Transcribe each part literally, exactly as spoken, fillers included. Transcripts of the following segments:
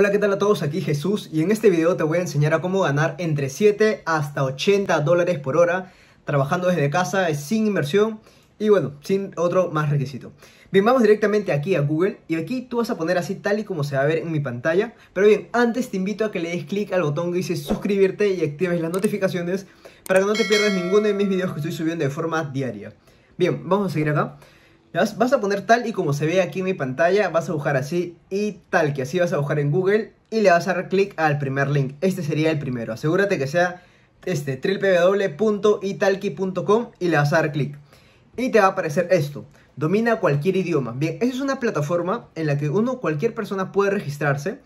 Hola, ¿qué tal a todos? Aquí Jesús y en este video te voy a enseñar a cómo ganar entre siete hasta ochenta dólares por hora trabajando desde casa, sin inversión y bueno, sin otro más requisito. Bien, vamos directamente aquí a Google y aquí tú vas a poner así tal y como se va a ver en mi pantalla. Pero bien, antes te invito a que le des clic al botón que dice suscribirte y actives las notificaciones para que no te pierdas ninguno de mis videos que estoy subiendo de forma diaria. Bien, vamos a seguir acá. Vas a poner tal y como se ve aquí en mi pantalla, vas a buscar así italki, así vas a buscar en Google y le vas a dar clic al primer link. Este sería el primero, asegúrate que sea este w w w punto italki punto com y le vas a dar clic. Y te va a aparecer esto, domina cualquier idioma. Bien, esa es una plataforma en la que uno, cualquier persona puede registrarse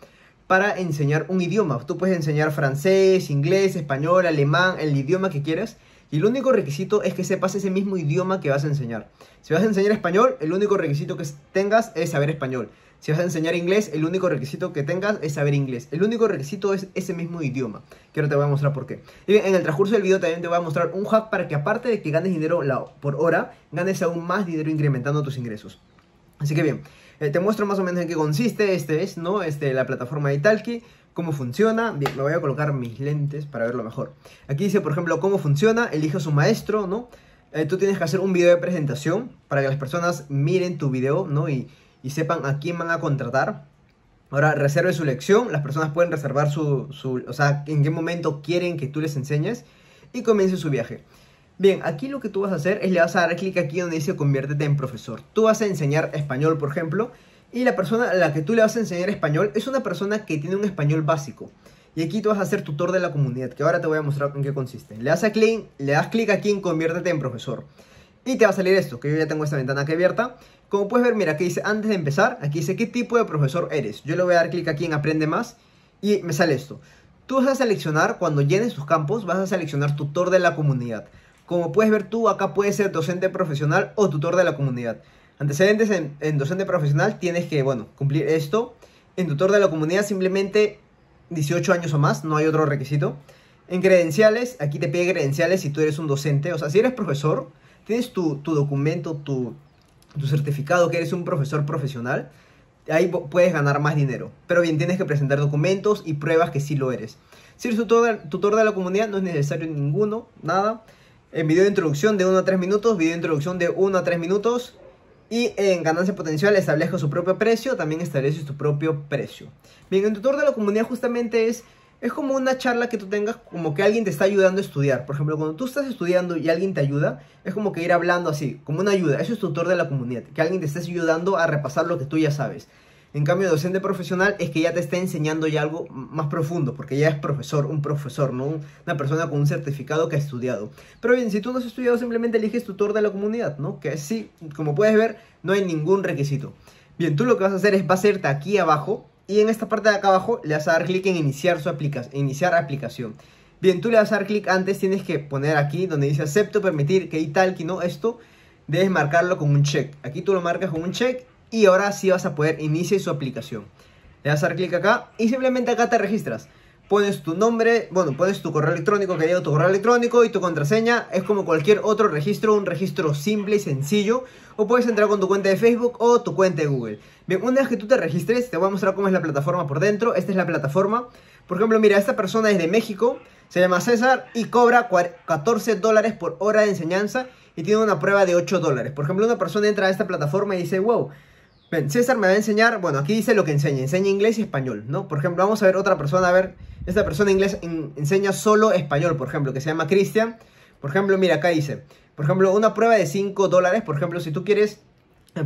para enseñar un idioma. Tú puedes enseñar francés, inglés, español, alemán, el idioma que quieras. Y el único requisito es que sepas ese mismo idioma que vas a enseñar. Si vas a enseñar español, el único requisito que tengas es saber español. Si vas a enseñar inglés, el único requisito que tengas es saber inglés. El único requisito es ese mismo idioma, que ahora te voy a mostrar por qué. Y bien, en el transcurso del video también te voy a mostrar un hack para que aparte de que ganes dinero por hora, ganes aún más dinero incrementando tus ingresos. Así que bien, eh, te muestro más o menos en qué consiste. Este es, ¿no? Este, la plataforma de italki. ¿Cómo funciona? Bien, me voy a colocar mis lentes para verlo mejor. Aquí dice, por ejemplo, cómo funciona, elige a su maestro, ¿no? Eh, tú tienes que hacer un video de presentación para que las personas miren tu video, ¿no? Y, y sepan a quién van a contratar. Ahora, reserve su lección, las personas pueden reservar su, su... O sea, en qué momento quieren que tú les enseñes y comience su viaje. Bien, aquí lo que tú vas a hacer es le vas a dar clic aquí donde dice conviértete en profesor. Tú vas a enseñar español, por ejemplo. Y la persona a la que tú le vas a enseñar español es una persona que tiene un español básico. Y aquí tú vas a ser tutor de la comunidad, que ahora te voy a mostrar en qué consiste. Le das clic, le das clic aquí en conviértete en profesor. Y te va a salir esto, que yo ya tengo esta ventana aquí abierta. Como puedes ver, mira, aquí dice antes de empezar, aquí dice qué tipo de profesor eres. Yo le voy a dar clic aquí en aprende más y me sale esto. Tú vas a seleccionar, cuando llenes tus campos, vas a seleccionar tutor de la comunidad. Como puedes ver tú, acá puedes ser docente profesional o tutor de la comunidad. Antecedentes en, en docente profesional tienes que, bueno, cumplir esto. En tutor de la comunidad simplemente dieciocho años o más, no hay otro requisito. En credenciales, aquí te pide credenciales si tú eres un docente. O sea, si eres profesor, tienes tu, tu documento, tu, tu certificado que eres un profesor profesional. Ahí puedes ganar más dinero. Pero bien, tienes que presentar documentos y pruebas que sí lo eres. Si eres tutor, tutor de la comunidad, no es necesario ninguno, nada. En video de introducción de uno a tres minutos, video de introducción de uno a tres minutos. Y en ganancia potencial establezca su propio precio, también estableces tu propio precio. Bien, el tutor de la comunidad justamente es, es como una charla que tú tengas, como que alguien te está ayudando a estudiar. Por ejemplo, cuando tú estás estudiando y alguien te ayuda, es como que ir hablando así, como una ayuda. Eso es tutor de la comunidad, que alguien te esté ayudando a repasar lo que tú ya sabes. En cambio, docente profesional es que ya te está enseñando ya algo más profundo, porque ya es profesor, un profesor, ¿no? Una persona con un certificado que ha estudiado. Pero bien, si tú no has estudiado, simplemente eliges tutor de la comunidad, ¿no? Que sí, como puedes ver, no hay ningún requisito. Bien, tú lo que vas a hacer es, vas a irte aquí abajo, y en esta parte de acá abajo le vas a dar clic en iniciar su aplica- iniciar aplicación. Bien, tú le vas a dar clic antes, tienes que poner aquí donde dice acepto, permitir, que italki, ¿no? Esto debes marcarlo con un check. Aquí tú lo marcas con un check. Y ahora sí vas a poder iniciar su aplicación. Le vas a dar clic acá y simplemente acá te registras. Pones tu nombre, bueno, pones tu correo electrónico, que llegue tu correo electrónico y tu contraseña. Es como cualquier otro registro, un registro simple y sencillo. O puedes entrar con tu cuenta de Facebook o tu cuenta de Google. Bien, una vez que tú te registres, te voy a mostrar cómo es la plataforma por dentro. Esta es la plataforma. Por ejemplo, mira, esta persona es de México, se llama César y cobra catorce dólares por hora de enseñanza y tiene una prueba de ocho dólares. Por ejemplo, una persona entra a esta plataforma y dice, wow, bien, César me va a enseñar, bueno, aquí dice lo que enseña, enseña inglés y español, ¿no? Por ejemplo, vamos a ver otra persona, a ver, esta persona inglés en, enseña solo español, por ejemplo, que se llama Cristian. Por ejemplo, mira, acá dice, por ejemplo, una prueba de cinco dólares, por ejemplo, si tú quieres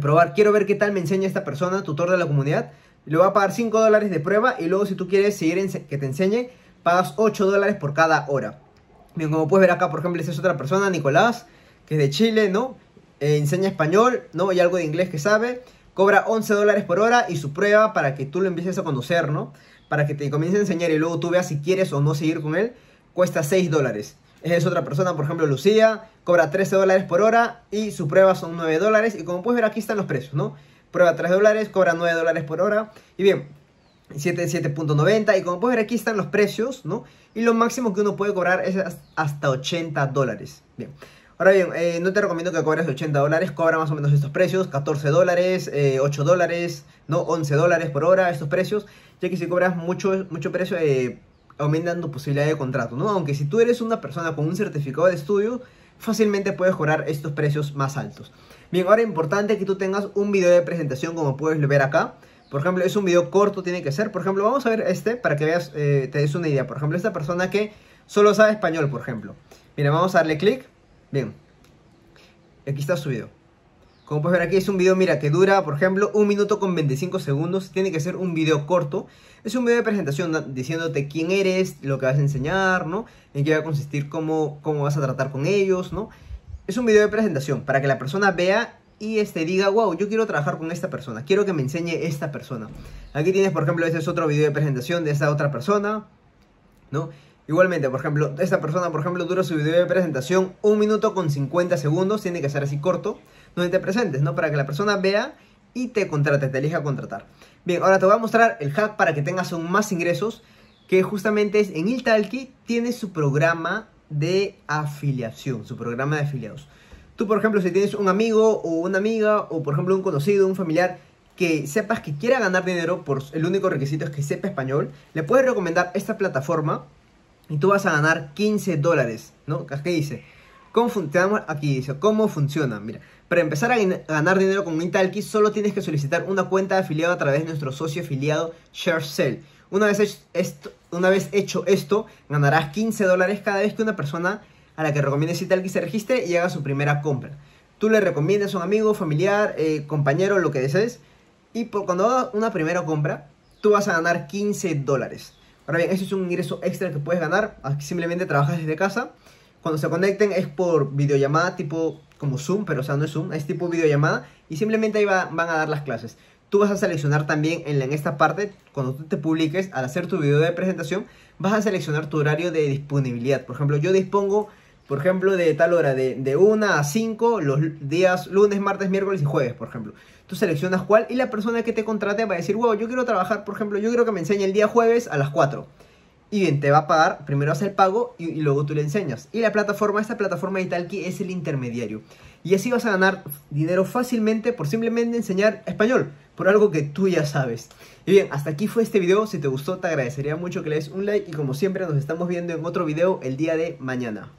probar, quiero ver qué tal me enseña esta persona, tutor de la comunidad, le va a pagar cinco dólares de prueba y luego si tú quieres seguir en, que te enseñe, pagas ocho dólares por cada hora. Bien, como puedes ver acá, por ejemplo, esta es otra persona, Nicolás, que es de Chile, ¿no? Eh, enseña español, ¿no? Y algo de inglés que sabe. Cobra once dólares por hora y su prueba para que tú lo empieces a conocer, ¿no? Para que te comience a enseñar y luego tú veas si quieres o no seguir con él, cuesta seis dólares. Es otra persona, por ejemplo, Lucía, cobra trece dólares por hora y su prueba son nueve dólares. Y como puedes ver, aquí están los precios, ¿no? Prueba tres dólares, cobra nueve dólares por hora. Y bien, siete punto noventa. Y como puedes ver, aquí están los precios, ¿no? Y lo máximo que uno puede cobrar es hasta ochenta dólares. Bien. Ahora bien, eh, no te recomiendo que cobres ochenta dólares, cobra más o menos estos precios, catorce dólares, eh, ocho dólares, no, once dólares por hora, estos precios, ya que si cobras mucho, mucho precio, eh, aumentan tu posibilidad de contrato, ¿no? Aunque si tú eres una persona con un certificado de estudio, fácilmente puedes cobrar estos precios más altos. Bien, ahora es importante que tú tengas un video de presentación, como puedes ver acá. Por ejemplo, es un video corto, tiene que ser. Por ejemplo, vamos a ver este para que veas, eh, te des una idea. Por ejemplo, esta persona que solo sabe español, por ejemplo. Mira, vamos a darle clic. Bien, aquí está su video. Como puedes ver aquí es un video, mira, que dura, por ejemplo, un minuto con veinticinco segundos. Tiene que ser un video corto. Es un video de presentación diciéndote quién eres, lo que vas a enseñar, ¿no? En qué va a consistir, cómo, cómo vas a tratar con ellos, ¿no? Es un video de presentación para que la persona vea y este diga, wow, yo quiero trabajar con esta persona, quiero que me enseñe esta persona. Aquí tienes, por ejemplo, este es otro video de presentación de esta otra persona, ¿no? Igualmente, por ejemplo, esta persona, por ejemplo, dura su video de presentación un minuto con cincuenta segundos. Tiene que ser así corto, donde te presentes, ¿no? Para que la persona vea y te contrate, te elija contratar. Bien, ahora te voy a mostrar el hack para que tengas aún más ingresos, que justamente es en italki, tiene su programa de afiliación, su programa de afiliados. Tú, por ejemplo, si tienes un amigo o una amiga o, por ejemplo, un conocido, un familiar, que sepas que quiera ganar dinero, por el único requisito es que sepa español, le puedes recomendar esta plataforma. Y tú vas a ganar quince dólares, ¿no? ¿Qué dice? ¿Cómo funcionamos? Aquí dice, ¿cómo funciona? Mira, para empezar a ganar dinero con italki, solo tienes que solicitar una cuenta de afiliado a través de nuestro socio afiliado ShareSale. Una vez hecho esto, una vez hecho esto ganarás quince dólares cada vez que una persona a la que recomiendes italki se registre y haga su primera compra. Tú le recomiendas a un amigo, familiar, eh, compañero, lo que desees. Y por, cuando hagas una primera compra, tú vas a ganar quince dólares. Ahora bien, eso es un ingreso extra que puedes ganar. Aquí simplemente trabajas desde casa. Cuando se conecten es por videollamada, tipo como Zoom, pero o sea, no es Zoom, es tipo videollamada. Y simplemente ahí va, van a dar las clases. Tú vas a seleccionar también en, en esta parte, cuando tú te publiques, al hacer tu video de presentación, vas a seleccionar tu horario de disponibilidad. Por ejemplo, yo dispongo, por ejemplo, de tal hora, de una a cinco, los días lunes, martes, miércoles y jueves, por ejemplo. Tú seleccionas cuál y la persona que te contrate va a decir, wow, yo quiero trabajar, por ejemplo, yo quiero que me enseñe el día jueves a las cuatro. Y bien, te va a pagar, primero hace el pago y, y luego tú le enseñas. Y la plataforma, esta plataforma de italki es el intermediario. Y así vas a ganar dinero fácilmente por simplemente enseñar español, por algo que tú ya sabes. Y bien, hasta aquí fue este video. Si te gustó, te agradecería mucho que le des un like. Y como siempre, nos estamos viendo en otro video el día de mañana.